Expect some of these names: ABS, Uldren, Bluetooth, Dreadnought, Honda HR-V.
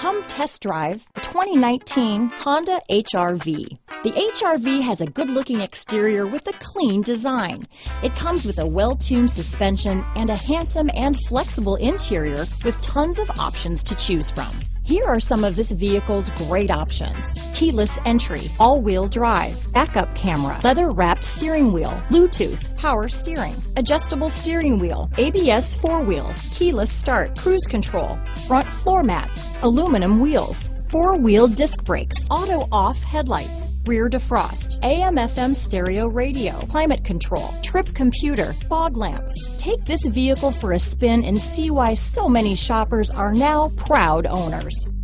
Come test drive the 2019 Honda HR-V. The HR-V has a good-looking exterior with a clean design. It comes with a well-tuned suspension and a handsome and flexible interior with tons of options to choose from. Here are some of this vehicle's great options: keyless entry, all-wheel drive, backup camera, leather-wrapped steering wheel, Bluetooth, power steering, adjustable steering wheel, ABS four-wheel, keyless start, cruise control, front floor mats, aluminum wheels, four-wheel disc brakes, auto-off headlights, rear defrost, AM/FM stereo radio, climate control, trip computer, fog lamps. Take this vehicle for a spin and see why so many shoppers are now proud owners.